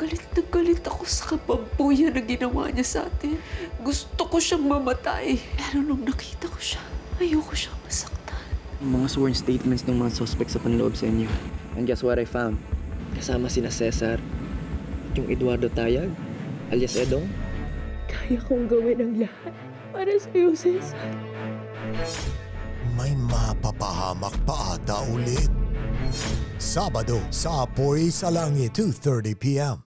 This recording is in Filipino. Galit na galit ako sa kabampuyan na ginawa niya sa atin. Gusto ko siyang mamatay. Pero nung nakita ko siya, ayoko siyang masaktan. Ang mga sworn statements ng mga suspects sa panloob sa inyo. And guess what I found? Kasama sina Cesar at yung Eduardo Tayag, alias Edong. Kaya kong gawin ang lahat para sa'yo, Cesar. May mapapahamak pa ata ulit. Sabado sa Apoy sa Langit, 2:30 p.m.